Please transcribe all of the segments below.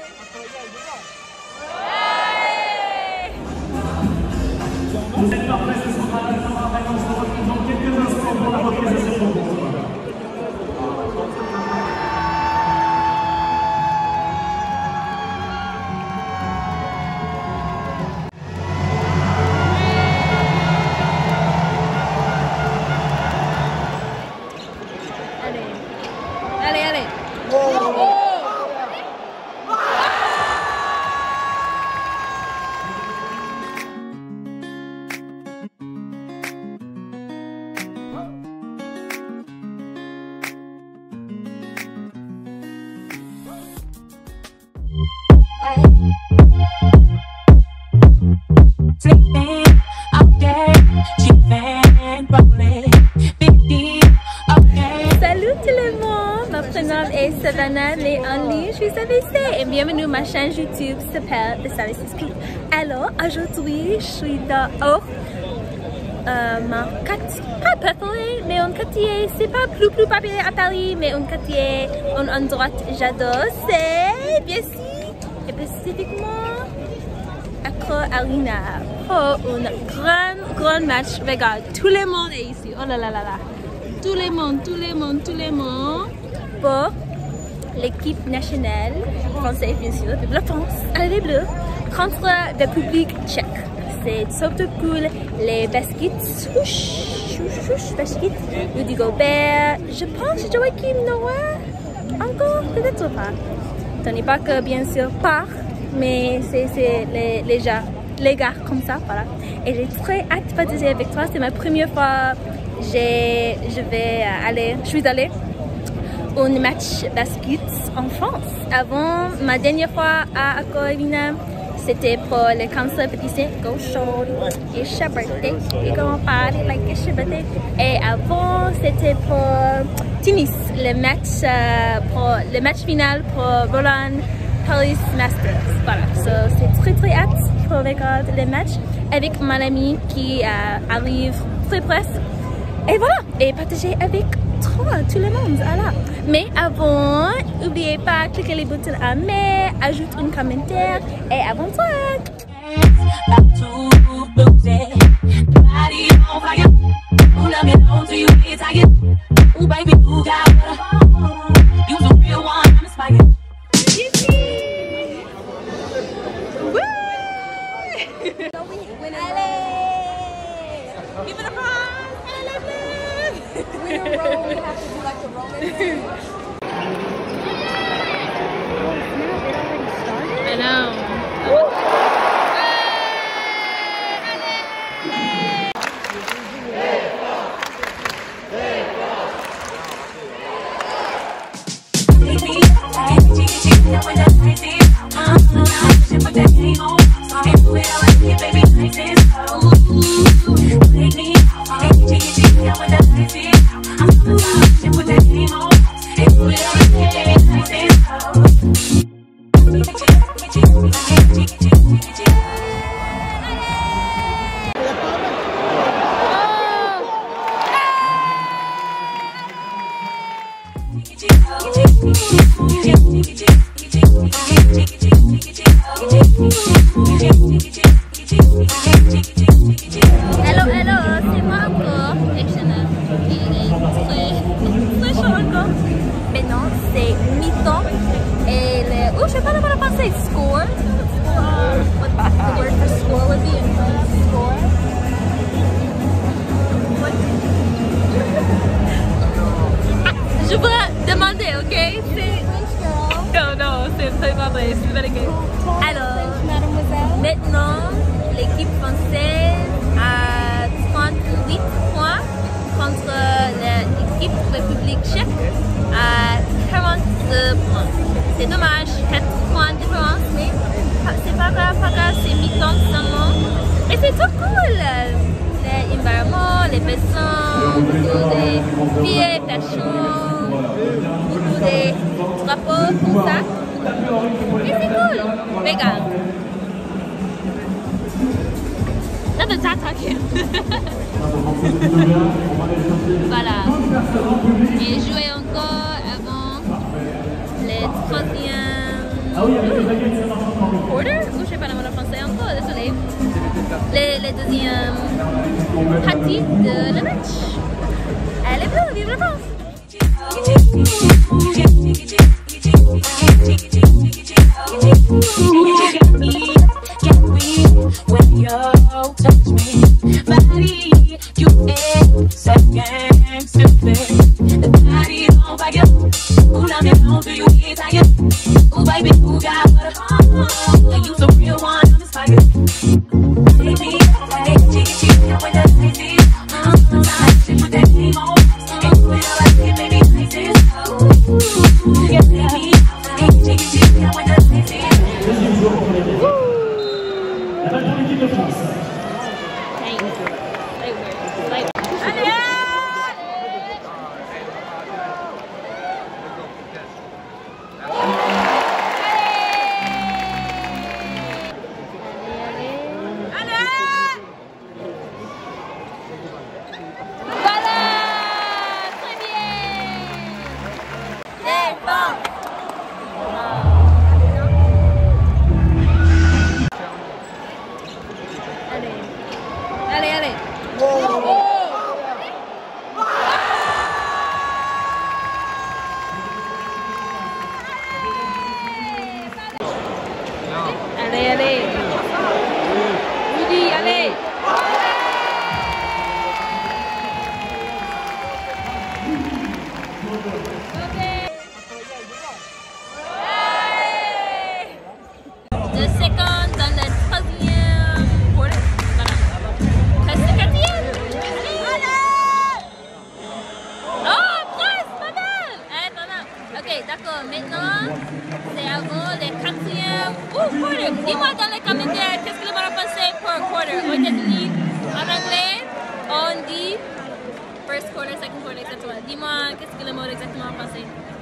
Cette parfaite se sera réponse dans quelques instants pour la reprise de cette rencontre. Allez, allez, allez. Wow. Wow. Sleeping all day, chipping, rolling, 50, okay. Salut tout le monde, ma prénom est Savannah Léonly, je suis SavvyC et bienvenue à ma chaîne YouTube s'appelle The SavvyC Scoop. Alors aujourd'hui je suis dans un quartier, pas peuplé, mais un quartier, c'est pas plus peuplé à Paris, mais un quartier, un endroit que j'adore, c'est Bercy et spécifiquement Accor Arena pour un grand match. Regarde, tout le monde est ici. Oh là là là là. Tout le monde. Pour l'équipe nationale française, bien sûr, de la France, allez les bleus, contre la République tchèque. C'est une sorte de poule, les baskets, baskets, Rudy Gobert, je pense Joakim Noah, encore, peut-être pas. Tony Parker, bien sûr, part. Mais c'est les gars comme ça, voilà. Et j'ai très hâte de partager avec toi. C'est ma première fois que je suis allée à un match basket en France. Avant, ma dernière fois à Accor Arena, c'était pour le cancer pétissé, gauchon, et chabaté, et comment parler, like et chabaté. Et avant, c'était pour tennis, le match final pour Roland Paris Masters. Voilà, so, c'est très hâte pour regarder le match avec mon ami qui arrive très presque. Et voilà, et partager avec toi, tout le monde. Voilà. Mais avant, n'oubliez pas de cliquer les boutons à mais, ajoute un commentaire et abonne-toi. Give it a prize! I love it! We don't roll, we have to do like the Roman. I know. Je vais demander, ok? Non, c'est pas vrai, c'est pas le cas. Alors, maintenant, l'équipe française a 38 points contre l'équipe République tchèque à 42 points. C'est dommage, 4 points de différence, mais c'est pas grave, c'est mi-temps seulement. Mais c'est trop cool! L'environnement, les personnes, les filles, les personnes. Beaucoup de drapeaux comme ça. Mais c'est cool. Regarde. Là, de t'attaquer. Voilà. J'ai joué encore avant le troisième Quarter? Ou je sais pas le mot en français encore, désolé. Le deuxième partie de la match. Allez, bleu, vive la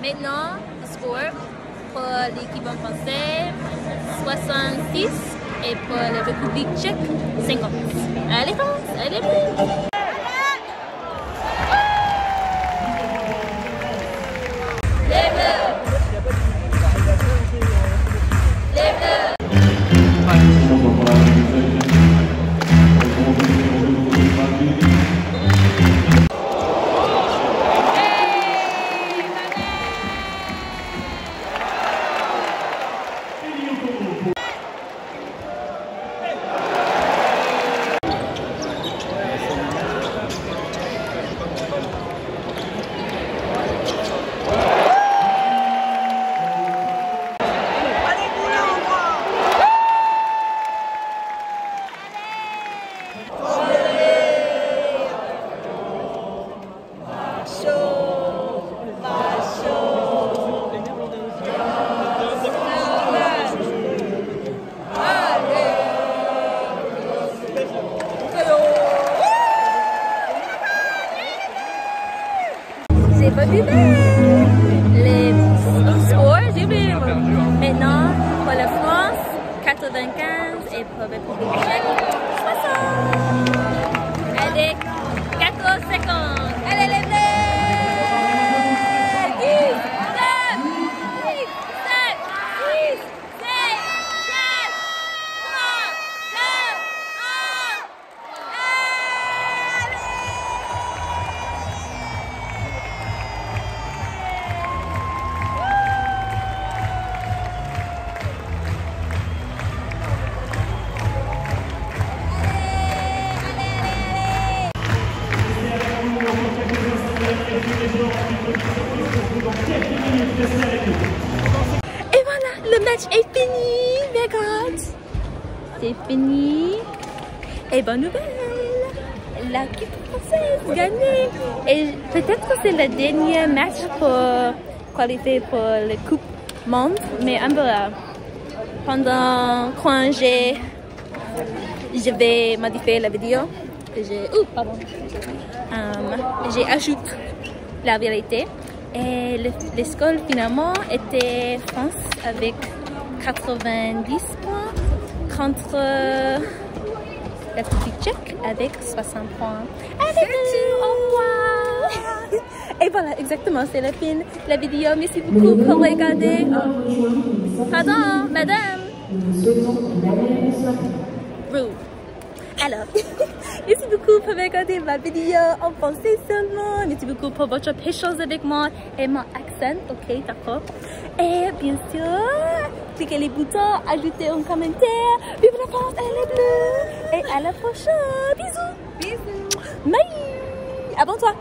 Maintenant, le score pour l'équipe en français 66 et pour la République tchèque 50. Allez France, allez bleu! Les scores, j'ai oublié. Maintenant, pour la France, 95 et pour la République tchèque, 60. Allez, 14 secondes. Allez, les bleus! dernier match pour qualifier pour la Coupe Monde, mais un peu pendant quand je vais modifier la vidéo, j'ai ajouté la vérité et le score finalement était France avec 90 points contre la République tchèque avec 60 points. Allez, au revoir. Et voilà, exactement, c'est la fin de la vidéo. Merci beaucoup pour regarder. Pardon, madame. Rude. Alors, merci beaucoup pour regarder ma vidéo en français seulement. Merci beaucoup pour votre patience avec moi et mon accent, ok, d'accord. Et bien sûr, cliquez les boutons, ajoutez un commentaire. Vive la France, elle est bleue. Et à la prochaine. Bisous. Bisous. Bye. Abonne-toi.